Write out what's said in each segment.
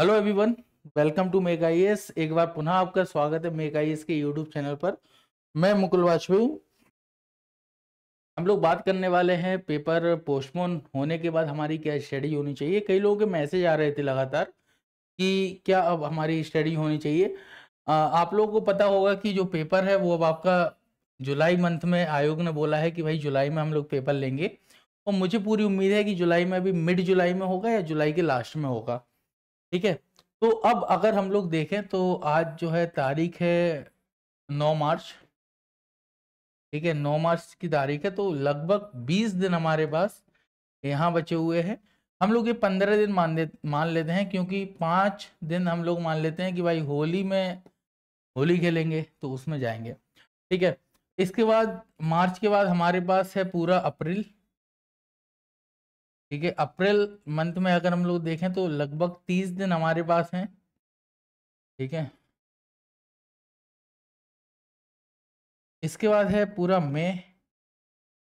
Hello everyone, welcome to make I S. एक बार पुनः आपका स्वागत है मेक आई एस के यूट्यूब चैनल पर। मैं मुकुल वाजपेयी। हम लोग बात करने वाले हैं पेपर पोस्टपोन होने के बाद हमारी क्या स्टडी होनी चाहिए। कई लोगों के मैसेज आ रहे थे लगातार कि क्या अब हमारी स्टडी होनी चाहिए। आप लोगों को पता होगा कि जो पेपर है वो अब आपका जुलाई मंथ में आयोग ने बोला है कि भाई जुलाई में हम लोग पेपर लेंगे, और मुझे पूरी उम्मीद है कि जुलाई में, अभी मिड जुलाई में होगा या जुलाई के लास्ट में होगा। ठीक है, तो अब अगर हम लोग देखें तो आज जो है तारीख है 9 मार्च। ठीक है, 9 मार्च की तारीख है, तो लगभग 20 दिन हमारे पास यहाँ बचे हुए हैं। हम लोग ये 15 दिन मान लेते हैं, क्योंकि 5 दिन हम लोग मान लेते हैं कि भाई होली खेलेंगे तो उसमें जाएंगे। ठीक है, इसके बाद मार्च के बाद हमारे पास है पूरा अप्रैल। ठीक है, अप्रैल मंथ में अगर हम लोग देखें तो लगभग 30 दिन हमारे पास हैं। ठीक है, इसके बाद है पूरा मई।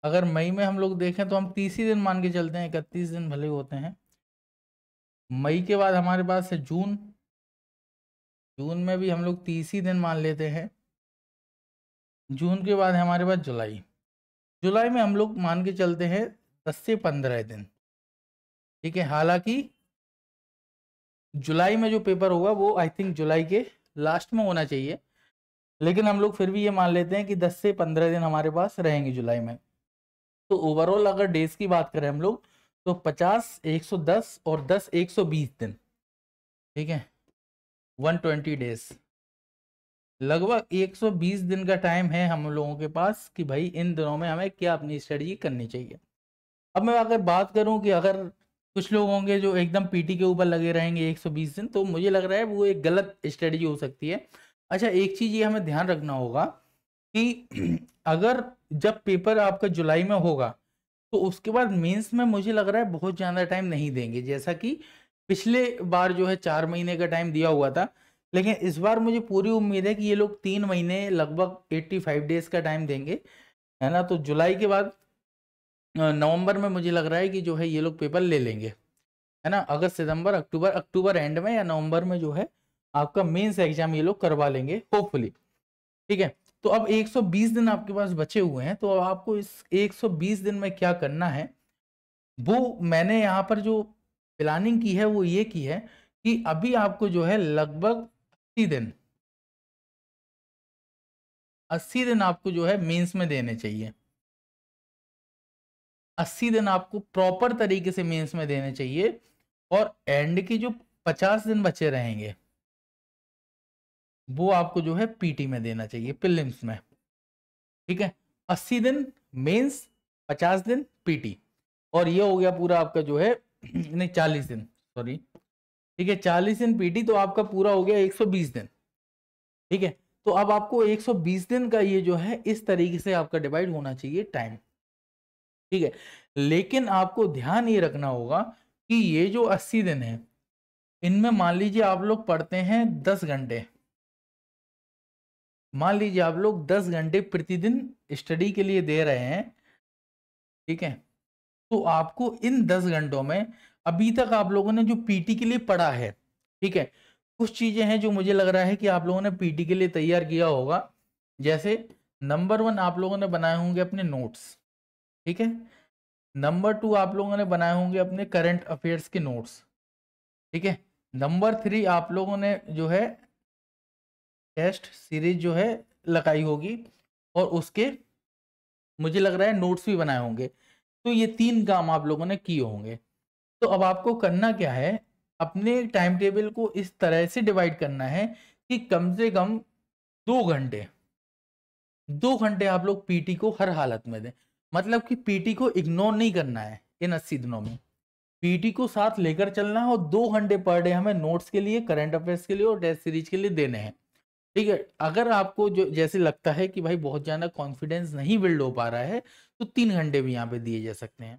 अगर मई में हम लोग देखें तो हम 30 ही दिन मान के चलते हैं, 31 दिन भले होते हैं। मई के बाद हमारे पास है जून। जून में भी हम लोग 30 ही दिन मान लेते हैं। जून के बाद हमारे पास जुलाई। जुलाई में हम लोग मान के चलते हैं 10 से 15 दिन। ठीक है, हालांकि जुलाई में जो पेपर होगा वो आई थिंक जुलाई के लास्ट में होना चाहिए, लेकिन हम लोग फिर भी ये मान लेते हैं कि 10 से 15 दिन हमारे पास रहेंगे जुलाई में। तो ओवरऑल अगर डेज की बात करें हम लोग तो 50, 110 और 10 120 दिन। ठीक है, 120 डेज, लगभग 120 दिन का टाइम है हम लोगों के पास कि भाई इन दिनों में हमें क्या अपनी स्टडी करनी चाहिए। अब मैं अगर बात करूं कि अगर कुछ लोग होंगे जो एकदम पीटी के ऊपर लगे रहेंगे 120 दिन, तो मुझे लग रहा है वो एक गलत स्ट्रेटजी हो सकती है। अच्छा, एक चीज़ ये हमें ध्यान रखना होगा कि अगर जब पेपर आपका जुलाई में होगा तो उसके बाद मेंस में मुझे लग रहा है बहुत ज़्यादा टाइम नहीं देंगे, जैसा कि पिछले बार जो है 4 महीने का टाइम दिया हुआ था। लेकिन इस बार मुझे पूरी उम्मीद है कि ये लोग 3 महीने लगभग 85 डेज का टाइम देंगे, है ना। तो जुलाई के बाद नवंबर में मुझे लग रहा है कि जो है ये लोग पेपर ले लेंगे, है ना। अगस्त, सितंबर, अक्टूबर एंड में या नवंबर में जो है आपका मेंस एग्जाम ये लोग करवा लेंगे होपफुली। ठीक है, तो अब 120 दिन आपके पास बचे हुए हैं, तो अब आपको इस 120 दिन में क्या करना है, वो मैंने यहाँ पर जो प्लानिंग की है वो ये की है कि अभी आपको जो है लगभग 80 दिन आपको जो है मेन्स में देने चाहिए। 80 दिन आपको प्रॉपर तरीके से मेंस में देने चाहिए, और एंड की जो 50 दिन बचे रहेंगे वो आपको जो है पीटी में देना चाहिए, प्रीलिम्स में। ठीक है, 80 दिन मेंस, 50 दिन पीटी, और ये हो गया पूरा आपका जो है 40 दिन, सॉरी। ठीक है, 40 दिन पीटी, तो आपका पूरा हो गया 120 दिन। ठीक है, तो अब आपको 120 दिन का ये जो है इस तरीके से आपका डिवाइड होना चाहिए टाइम। ठीक है, लेकिन आपको ध्यान ये रखना होगा कि ये जो 80 दिन है इनमें मान लीजिए आप लोग पढ़ते हैं 10 घंटे, मान लीजिए आप लोग 10 घंटे प्रतिदिन स्टडी के लिए दे रहे हैं। ठीक है, तो आपको इन 10 घंटों में अभी तक आप लोगों ने जो पीटी के लिए पढ़ा है, ठीक है, कुछ चीज़ें हैं जो मुझे लग रहा है कि आप लोगों ने पीटी के लिए तैयार किया होगा। जैसे नंबर 1 आप लोगों ने बनाए होंगे अपने नोट्स। ठीक है, नंबर 2 आप लोगों ने बनाए होंगे अपने करंट अफेयर्स के नोट्स। ठीक है, नंबर 3 आप लोगों ने जो है टेस्ट सीरीज जो है लगाई होगी, और उसके मुझे लग रहा है नोट्स भी बनाए होंगे। तो ये 3 काम आप लोगों ने किए होंगे। तो अब आपको करना क्या है, अपने टाइम टेबल को इस तरह से डिवाइड करना है कि कम से कम 2 घंटे आप लोग पीटी को हर हालत में दें। मतलब कि पीटी को इग्नोर नहीं करना है इन 80 दिनों में, पीटी को साथ लेकर चलना है, और 2 घंटे पर डे हमें नोट्स के लिए, करंट अफेयर्स के लिए और टेस्ट सीरीज के लिए देने हैं। ठीक है, अगर आपको जो जैसे लगता है कि भाई बहुत ज़्यादा कॉन्फिडेंस नहीं बिल्ड हो पा रहा है, तो 3 घंटे भी यहाँ पे दिए जा सकते हैं।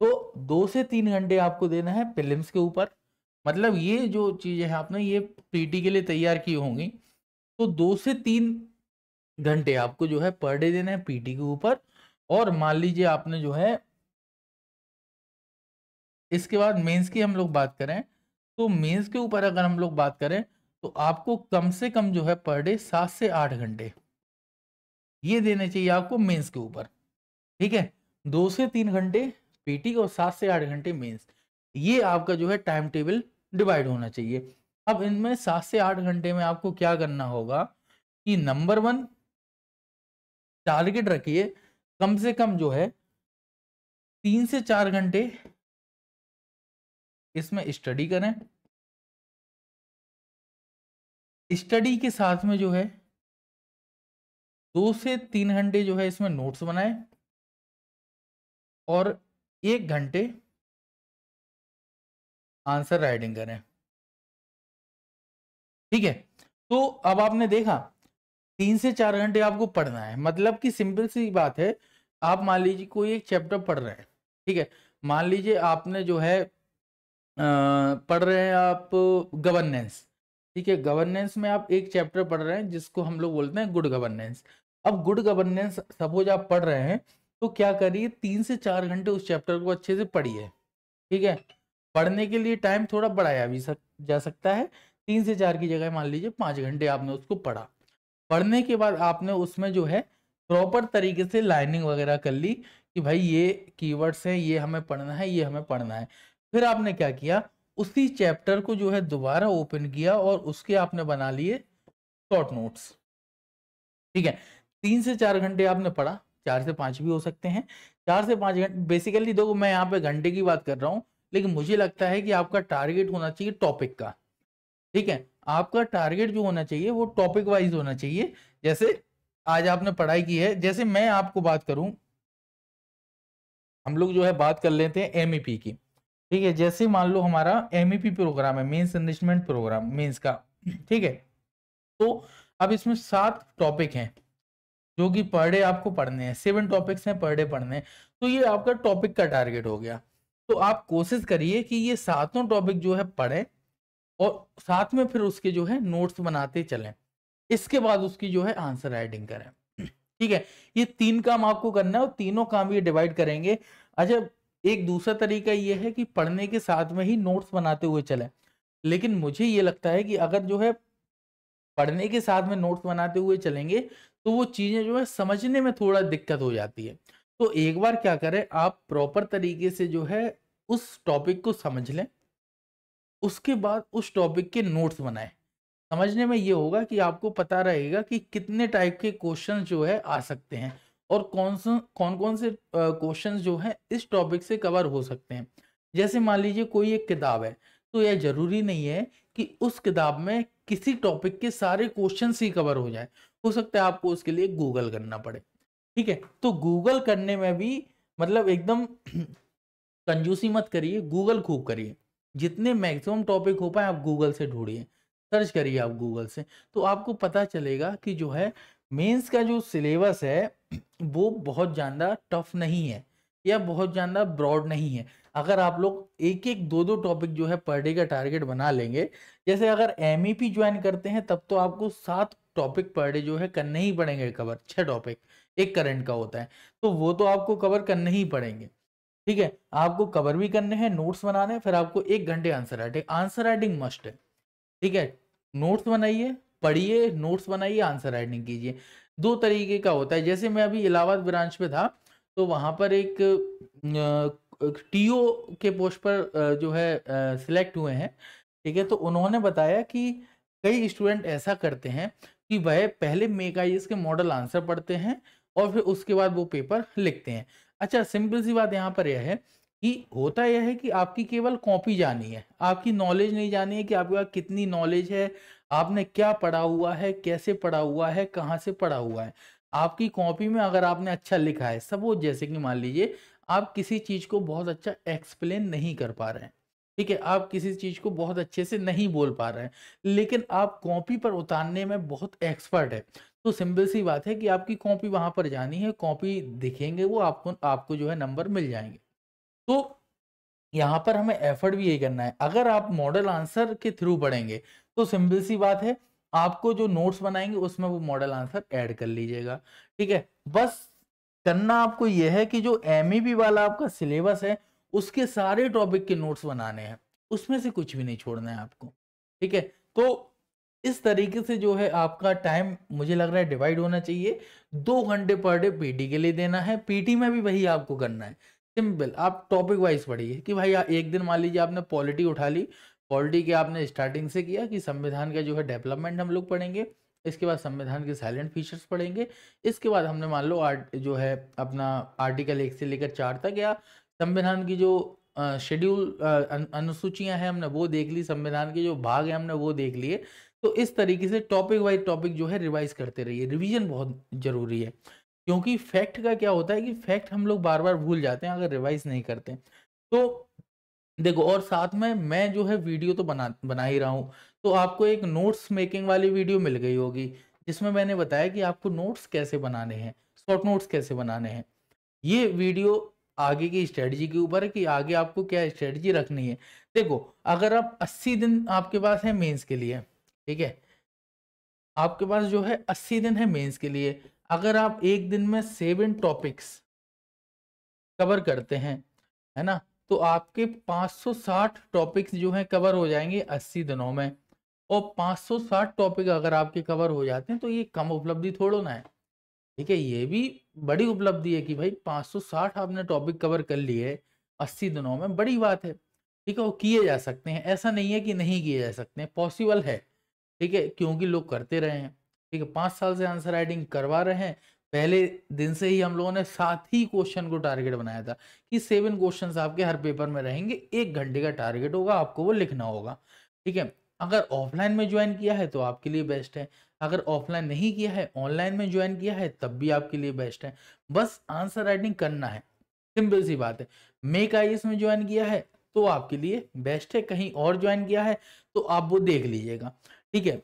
तो 2 से 3 घंटे आपको देना है प्रीलिम्स के ऊपर। मतलब ये जो चीज़ें हैं आपने ये पीटी के लिए तैयार की होंगी, तो 2 से 3 घंटे आपको जो है पर डे देना है पीटी के ऊपर। और मान लीजिए आपने जो है, इसके बाद मेंस की हम लोग बात करें तो मेंस के ऊपर अगर हम लोग बात करें तो आपको कम से कम जो है पर डे 7 से 8 घंटे ये देने चाहिए आपको मेंस के ऊपर, ठीक है। 2 से 3 घंटे पीटी और 7 से 8 घंटे मेंस, ये आपका जो है टाइम टेबल डिवाइड होना चाहिए। अब इनमें 7 से 8 घंटे में आपको क्या करना होगा कि नंबर 1 टारगेट रखिए कम से कम जो है 3 से 4 घंटे इसमें स्टडी करें। स्टडी के साथ में जो है 2 से 3 घंटे जो है इसमें नोट्स बनाएं और 1 घंटे आंसर राइटिंग करें, ठीक है। तो अब आपने देखा 3 से 4 घंटे आपको पढ़ना है, मतलब कि सिंपल सी बात है, आप मान लीजिए कोई एक चैप्टर पढ़ रहे हैं, ठीक है। मान लीजिए आपने जो है पढ़ रहे हैं आप गवर्नेंस, ठीक है। गवर्नेंस में आप एक चैप्टर पढ़ रहे हैं जिसको हम लोग बोलते हैं गुड गवर्नेंस। अब गुड गवर्नेंस सपोज आप पढ़ रहे हैं तो क्या करिए 3 से 4 घंटे उस चैप्टर को अच्छे से पढ़िए, ठीक है। पढ़ने के लिए टाइम थोड़ा बढ़ाया भी जा सकता है, 3 से 4 की जगह मान लीजिए 5 घंटे आपने उसको पढ़ा। पढ़ने के बाद आपने उसमें जो है प्रॉपर तरीके से लाइनिंग वगैरह कर ली कि भाई ये कीवर्ड्स हैं, ये हमें पढ़ना है, ये हमें पढ़ना है। फिर आपने क्या किया, उसी चैप्टर को जो है दोबारा ओपन किया और उसके आपने बना लिए शॉर्ट नोट्स, ठीक है। 3 से 4 घंटे आपने पढ़ा, 4 से 5 भी हो सकते हैं, 4 से 5 घंटे बेसिकली। देखो मैं यहाँ पे घंटे की बात कर रहा हूँ, लेकिन मुझे लगता है कि आपका टारगेट होना चाहिए टॉपिक का, ठीक है। आपका टारगेट जो होना चाहिए वो टॉपिक वाइज होना चाहिए। जैसे आज आपने पढ़ाई की है, जैसे मैं आपको बात करूं, हम लोग जो है बात कर लेते हैं MEP की, ठीक है। जैसे मान लो हमारा MEP प्रोग्राम है, मेंस एनरिचमेंट प्रोग्राम मेंस का, ठीक है। तो अब इसमें 7 टॉपिक हैं जो कि पर डे आपको पढ़ने हैं, 7 टॉपिक्स हैं पर डे पढ़ने हैं। तो ये आपका टॉपिक का टारगेट हो गया। तो आप कोशिश करिए कि ये 7 टॉपिक जो है पढ़ें और साथ में फिर उसके जो है नोट्स बनाते चलें। इसके बाद उसकी जो है आंसर राइटिंग करें, ठीक है। ये 3 काम आपको करना है और तीनों काम ये डिवाइड करेंगे। अच्छा, एक दूसरा तरीका ये है कि पढ़ने के साथ में ही नोट्स बनाते हुए चलें, लेकिन मुझे ये लगता है कि अगर जो है पढ़ने के साथ में नोट्स बनाते हुए चलेंगे तो वो चीज़ें जो है समझने में थोड़ा दिक्कत हो जाती है। तो एक बार क्या करें, आप प्रॉपर तरीके से जो है उस टॉपिक को समझ लें, उसके बाद उस टॉपिक के नोट्स बनाएं। समझने में ये होगा कि आपको पता रहेगा कि कितने टाइप के क्वेश्चन जो है आ सकते हैं और कौन कौन से क्वेश्चन जो है इस टॉपिक से कवर हो सकते हैं। जैसे मान लीजिए कोई एक किताब है, तो यह जरूरी नहीं है कि उस किताब में किसी टॉपिक के सारे क्वेश्चन ही कवर हो जाए। हो सकता है आपको उसके लिए गूगल करना पड़े, ठीक है। तो गूगल करने में भी मतलब एकदम कंजूसी मत करिए, गूगल खूब करिए, जितने मैक्सिमम टॉपिक हो पाए आप गूगल से ढूंढिए, सर्च करिए आप गूगल से। तो आपको पता चलेगा कि जो है मेंस का जो सिलेबस है वो बहुत ज़्यादा टफ नहीं है या बहुत ज़्यादा ब्रॉड नहीं है। अगर आप लोग एक एक 2 टॉपिक जो है पर डे का टारगेट बना लेंगे, जैसे अगर MEP ज्वाइन करते हैं तब तो आपको 7 टॉपिक पर डे जो है करने ही पड़ेंगे कवर। 6 टॉपिक एक करंट का होता है, तो वो तो आपको कवर करने ही पड़ेंगे, ठीक है। आपको कवर भी करने हैं, नोट्स बनाने, फिर आपको 1 घंटे आंसर राइटिंग मस्ट है, ठीक है। नोट्स बनाइए, पढ़िए, नोट्स बनाइए, आंसर राइटिंग कीजिए। 2 तरीके का होता है। जैसे मैं अभी इलाहाबाद ब्रांच पे था तो वहाँ पर एक TO के पोस्ट पर जो है सिलेक्ट हुए हैं, ठीक है। तो उन्होंने बताया कि कई स्टूडेंट ऐसा करते हैं कि वह पहले MEK IS के मॉडल आंसर पढ़ते हैं और फिर उसके बाद वो पेपर लिखते हैं। अच्छा, सिंपल सी बात यहाँ पर यह है कि होता यह है कि आपकी केवल कॉपी जानी है, आपकी नॉलेज नहीं जानी है कि आपके पास कितनी नॉलेज है, आपने क्या पढ़ा हुआ है, कैसे पढ़ा हुआ है, कहाँ से पढ़ा हुआ है। आपकी कॉपी में अगर आपने अच्छा लिखा है, सपोज जैसे कि मान लीजिए आप किसी चीज़ को बहुत अच्छा एक्सप्लेन नहीं कर पा रहे हैं, ठीक है, आप किसी चीज़ को बहुत अच्छे से नहीं बोल पा रहे हैं, लेकिन आप कॉपी पर उतारने में बहुत एक्सपर्ट है, तो सिंपल सी बात है कि आपकी कॉपी वहाँ पर जानी है, कॉपी दिखेंगे वो आपको जो है नंबर मिल जाएंगे। तो यहाँ पर हमें एफर्ट भी यही करना है। अगर आप मॉडल आंसर के थ्रू पढ़ेंगे तो सिंपल सी बात है, आपको जो नोट्स बनाएंगे उसमें वो मॉडल आंसर ऐड कर लीजिएगा, ठीक है। बस करना आपको यह है कि जो MEP वाला आपका सिलेबस है उसके सारे टॉपिक के नोट्स बनाने हैं, उसमें से कुछ भी नहीं छोड़ना है आपको, ठीक है। तो इस तरीके से जो है आपका टाइम मुझे लग रहा है डिवाइड होना चाहिए। 2 घंटे पर डे पीटी के लिए देना है, पीटी में भी वही आपको करना है। सिंपल, आप टॉपिक वाइज पढ़िए कि भाई एक दिन मान लीजिए आपने पॉलिटी उठा ली, पॉलिटी के आपने स्टार्टिंग से किया कि संविधान का जो है डेवलपमेंट हम लोग पढ़ेंगे, इसके बाद संविधान के साइलेंट फीचर्स पढ़ेंगे, इसके बाद हमने मान लो जो है अपना आर्टिकल 1 से लेकर 4 तक या संविधान की जो शेड्यूल अनुसूचियां हैं हमने वो देख ली, संविधान के जो भाग हैं हमने वो देख लिए। तो इस तरीके से टॉपिक वाइज टॉपिक जो है रिवाइज करते रहिए। रिवीजन बहुत जरूरी है, क्योंकि फैक्ट का क्या होता है कि फैक्ट हम लोग बार बार भूल जाते हैं अगर रिवाइज नहीं करते। तो देखो, और साथ में मैं जो है वीडियो तो बना ही रहा हूँ, तो आपको एक नोट्स मेकिंग वाली वीडियो मिल गई होगी जिसमें मैंने बताया कि आपको नोट्स कैसे बनाने हैं, शॉर्ट नोट्स कैसे बनाने हैं। ये वीडियो आगे की स्ट्रेटजी के ऊपर है कि आगे आपको क्या स्ट्रेटजी रखनी है। देखो, अगर आप 80 दिन आपके पास है मेंस के लिए, ठीक है, आपके पास जो है 80 दिन है मेंस के लिए, अगर आप एक दिन में 7 टॉपिक्स कवर करते हैं, है ना, तो आपके 560 टॉपिक्स जो हैं कवर हो जाएंगे 80 दिनों में। और 560 टॉपिक अगर आपके कवर हो जाते हैं तो ये कम उपलब्धि थोड़ा ना है, ठीक है, ये भी बड़ी उपलब्धि है कि भाई 560 आपने टॉपिक कवर कर लिए 80 दिनों में, बड़ी बात है, ठीक है। वो किए जा सकते हैं, ऐसा नहीं है कि नहीं किए जा सकते हैं, पॉसिबल है, ठीक है, क्योंकि लोग करते रहे हैं, ठीक है। 5 साल से आंसर राइटिंग करवा रहे हैं, पहले दिन से ही हम लोगों ने 7 ही क्वेश्चन को टारगेट बनाया था कि 7 क्वेश्चन आपके हर पेपर में रहेंगे, 1 घंटे का टारगेट होगा, आपको वो लिखना होगा, ठीक है। अगर ऑफलाइन में ज्वाइन किया है तो आपके लिए बेस्ट है, अगर ऑफलाइन नहीं किया है ऑनलाइन में ज्वाइन किया है तब भी आपके लिए बेस्ट है। बस आंसर राइटिंग करना है, सिंपल सी बात है। मेक आई एस में ज्वाइन किया है तो आपके लिए बेस्ट है, कहीं और ज्वाइन किया है तो आप वो देख लीजिएगा, ठीक है।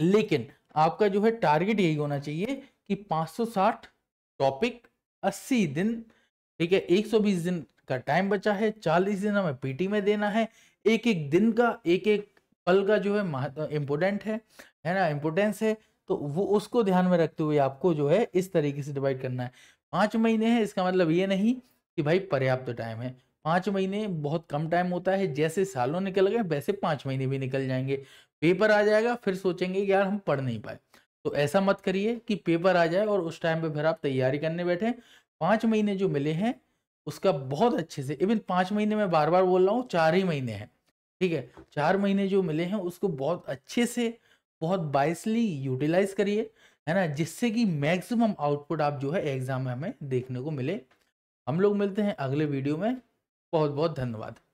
लेकिन आपका जो है टारगेट यही होना चाहिए कि 560 टॉपिक 80 दिन, ठीक है, 120 दिन का टाइम बचा है, 40 दिन हमें पीटी में देना है। एक एक दिन का, एक एक पल का जो है इम्पोर्टेंट है ना, इम्पोर्टेंस है, तो वो उसको ध्यान में रखते हुए आपको जो है इस तरीके से डिवाइड करना है। 5 महीने है, इसका मतलब ये नहीं कि भाई पर्याप्त टाइम है, 5 महीने बहुत कम टाइम होता है। जैसे सालों निकल गए वैसे 5 महीने भी निकल जाएंगे, पेपर आ जाएगा फिर सोचेंगे यार हम पढ़ नहीं पाए। तो ऐसा मत करिए कि पेपर आ जाए और उस टाइम पे फिर आप तैयारी करने बैठे। 5 महीने जो मिले हैं उसका बहुत अच्छे से, इवन 5 महीने में बार बार बोल रहा हूँ 4 ही महीने हैं, ठीक है, 4 महीने जो मिले हैं उसको बहुत अच्छे से, बहुत वाइसली यूटिलाइज करिए, है ना, जिससे कि मैक्सिमम आउटपुट आप जो है एग्जाम में हमें देखने को मिले। हम लोग मिलते हैं अगले वीडियो में, बहुत बहुत धन्यवाद।